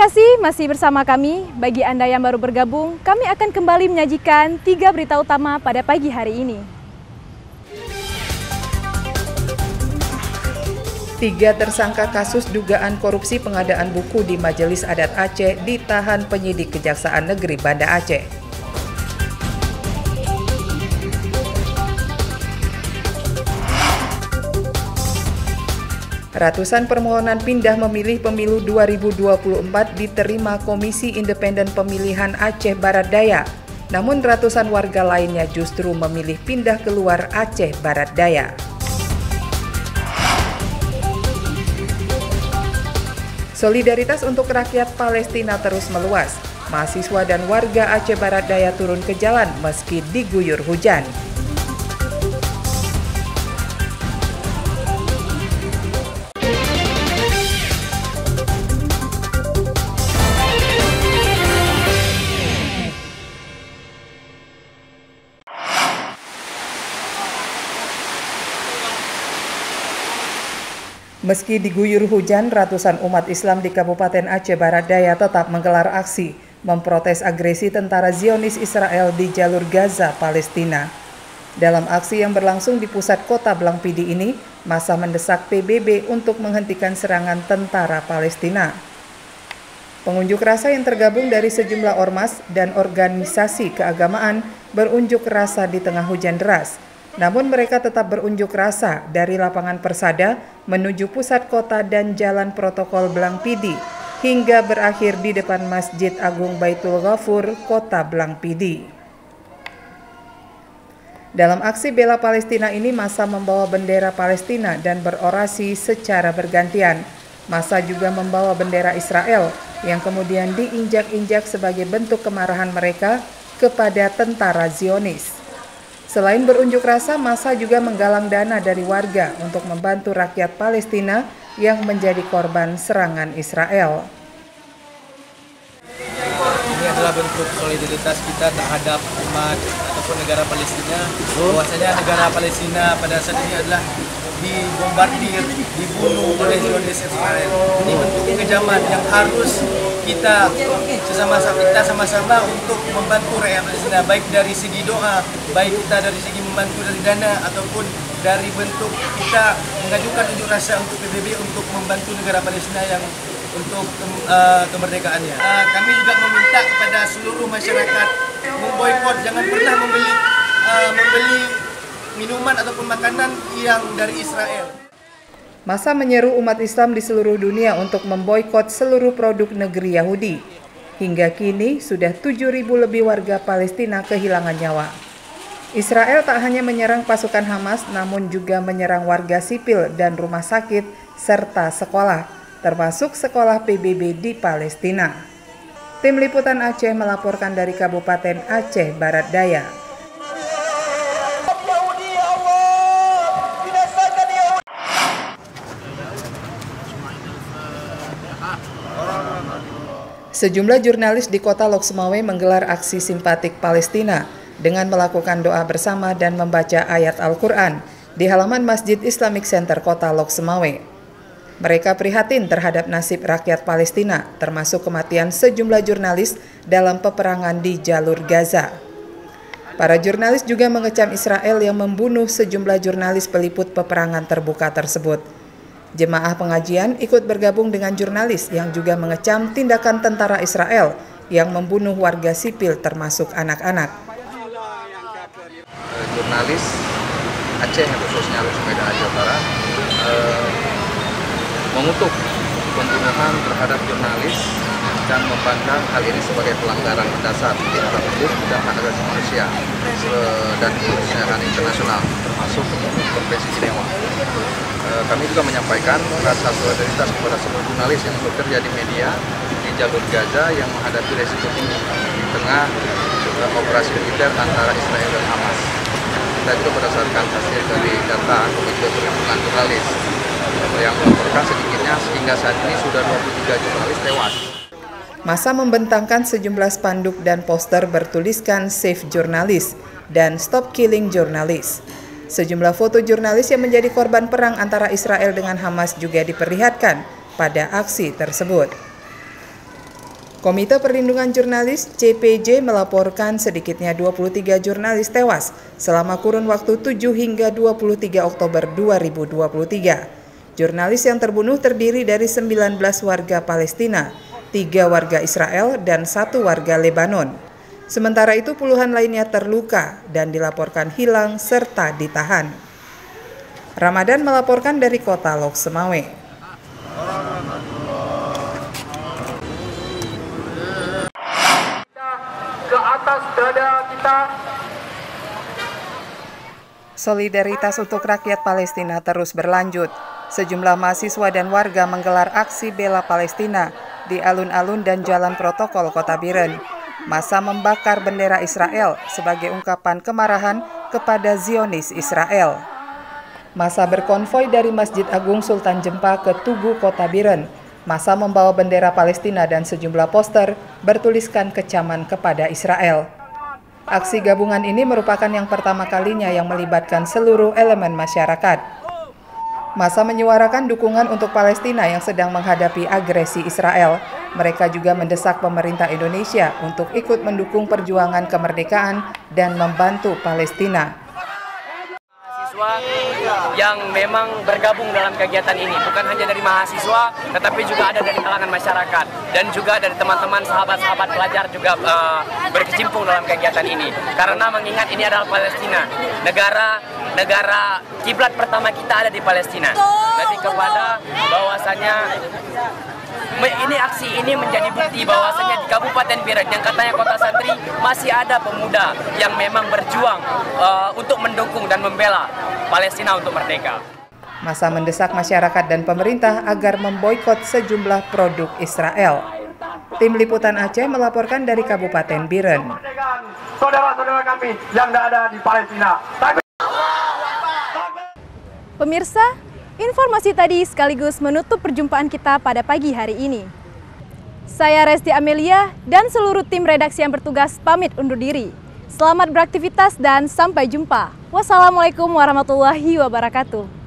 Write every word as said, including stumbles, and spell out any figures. kasih masih bersama kami. Bagi Anda yang baru bergabung, kami akan kembali menyajikan tiga berita utama pada pagi hari ini. Tiga tersangka kasus dugaan korupsi pengadaan buku di Majelis Adat Aceh ditahan penyidik Kejaksaan Negeri Banda Aceh. Ratusan permohonan pindah memilih pemilu dua ribu dua puluh empat diterima Komisi Independen Pemilihan Aceh Barat Daya. Namun ratusan warga lainnya justru memilih pindah keluar Aceh Barat Daya. Solidaritas untuk rakyat Palestina terus meluas. Mahasiswa dan warga Aceh Barat Daya turun ke jalan meski diguyur hujan. Meski diguyur hujan, ratusan umat Islam di Kabupaten Aceh Barat Daya tetap menggelar aksi memprotes agresi tentara Zionis Israel di jalur Gaza, Palestina. Dalam aksi yang berlangsung di pusat kota Blangpidie ini, massa mendesak P B B untuk menghentikan serangan tentara Palestina. Pengunjuk rasa yang tergabung dari sejumlah ormas dan organisasi keagamaan berunjuk rasa di tengah hujan deras. Namun mereka tetap berunjuk rasa dari lapangan Persada menuju pusat kota dan jalan protokol Blangpidie hingga berakhir di depan Masjid Agung Baitul Ghafur, kota Blangpidie. Dalam aksi bela Palestina ini, massa membawa bendera Palestina dan berorasi secara bergantian. Massa juga membawa bendera Israel yang kemudian diinjak-injak sebagai bentuk kemarahan mereka kepada tentara Zionis. Selain berunjuk rasa, massa juga menggalang dana dari warga untuk membantu rakyat Palestina yang menjadi korban serangan Israel. Ini adalah bentuk solidaritas kita terhadap umat ataupun negara Palestina. Bahwasanya negara Palestina pada saat ini adalah dibombardir, dibunuh oleh Zionis Israel. Ini bentuk kekejaman yang harus kita sesama kita sama-sama untuk membantu rakyat Palestina, baik dari segi doa, baik kita dari segi membantu dari dana ataupun dari bentuk kita mengajukan unjuk rasa untuk P B B untuk membantu negara Palestina yang untuk uh, kemerdekaannya. Uh, kami juga meminta kepada seluruh masyarakat memboikot, jangan pernah membeli uh, membeli minuman ataupun makanan yang dari Israel. Massa menyeru umat Islam di seluruh dunia untuk memboikot seluruh produk negeri Yahudi. Hingga kini, sudah tujuh ribu lebih warga Palestina kehilangan nyawa. Israel tak hanya menyerang pasukan Hamas, namun juga menyerang warga sipil dan rumah sakit, serta sekolah, termasuk sekolah P B B di Palestina. Tim Liputan Aceh melaporkan dari Kabupaten Aceh Barat Daya. Sejumlah jurnalis di kota Lhokseumawe menggelar aksi simpatik Palestina dengan melakukan doa bersama dan membaca ayat Al-Quran di halaman Masjid Islamic Center kota Lhokseumawe. Mereka prihatin terhadap nasib rakyat Palestina, termasuk kematian sejumlah jurnalis dalam peperangan di jalur Gaza. Para jurnalis juga mengecam Israel yang membunuh sejumlah jurnalis peliput peperangan terbuka tersebut. Jemaah pengajian ikut bergabung dengan jurnalis yang juga mengecam tindakan tentara Israel yang membunuh warga sipil termasuk anak-anak. Eh, jurnalis Aceh khususnya Lhokseumawe Aceh Barat eh, mengutuk pembunuhan terhadap jurnalis dan memandang hal ini sebagai pelanggaran mendasar terhadap hukum dan hak asasi manusia eh, dan kebijakan internasional termasuk konvensi Jenewa. Kami juga menyampaikan rasa solidaritas kepada seluruh jurnalis yang bekerja di media di jalur Gaza yang menghadapi resiko tinggi di tengah juga operasi militer antara Israel dan Hamas. Kita juga berdasarkan hasil dari data Komite Perlindungan Jurnalis yang melaporkan sedikitnya hingga saat ini sudah dua puluh tiga jurnalis tewas. Massa membentangkan sejumlah spanduk dan poster bertuliskan Save Jurnalis dan Stop Killing Jurnalis. Sejumlah foto jurnalis yang menjadi korban perang antara Israel dengan Hamas juga diperlihatkan pada aksi tersebut. Komite Perlindungan Jurnalis C P J melaporkan sedikitnya dua puluh tiga jurnalis tewas selama kurun waktu tujuh hingga dua puluh tiga Oktober dua ribu dua puluh tiga. Jurnalis yang terbunuh terdiri dari sembilan belas warga Palestina, tiga warga Israel, dan satu warga Lebanon. Sementara itu puluhan lainnya terluka dan dilaporkan hilang serta ditahan. Ramadan melaporkan dari kota Lhokseumawe. Solidaritas untuk rakyat Palestina terus berlanjut. Sejumlah mahasiswa dan warga menggelar aksi bela Palestina di alun-alun dan jalan protokol Kota Bireun. Massa membakar bendera Israel sebagai ungkapan kemarahan kepada Zionis Israel. Massa berkonvoi dari Masjid Agung Sultan Jempa ke Tugu Kota Bireun. Massa membawa bendera Palestina dan sejumlah poster bertuliskan kecaman kepada Israel. Aksi gabungan ini merupakan yang pertama kalinya yang melibatkan seluruh elemen masyarakat. Massa menyuarakan dukungan untuk Palestina yang sedang menghadapi agresi Israel. Mereka juga mendesak pemerintah Indonesia untuk ikut mendukung perjuangan kemerdekaan dan membantu Palestina. Mahasiswa yang memang bergabung dalam kegiatan ini, bukan hanya dari mahasiswa, tetapi juga ada dari kalangan masyarakat dan juga dari teman-teman sahabat-sahabat pelajar juga uh, berkecimpung dalam kegiatan ini. Karena mengingat ini adalah Palestina, negara negara kiblat pertama kita ada di Palestina. Jadi kepada bahwasanya ini aksi ini menjadi bukti bahwasanya di Kabupaten Bireun yang katanya kota santri masih ada pemuda yang memang berjuang uh, untuk mendukung dan membela Palestina untuk merdeka. Massa mendesak masyarakat dan pemerintah agar memboikot sejumlah produk Israel. Tim Liputan Aceh melaporkan dari Kabupaten Bireun. Saudara-saudara kami yang ada di Palestina. Pemirsa, informasi tadi sekaligus menutup perjumpaan kita pada pagi hari ini. Saya Resti Amelia dan seluruh tim redaksi yang bertugas pamit undur diri. Selamat beraktivitas dan sampai jumpa. Wassalamualaikum warahmatullahi wabarakatuh.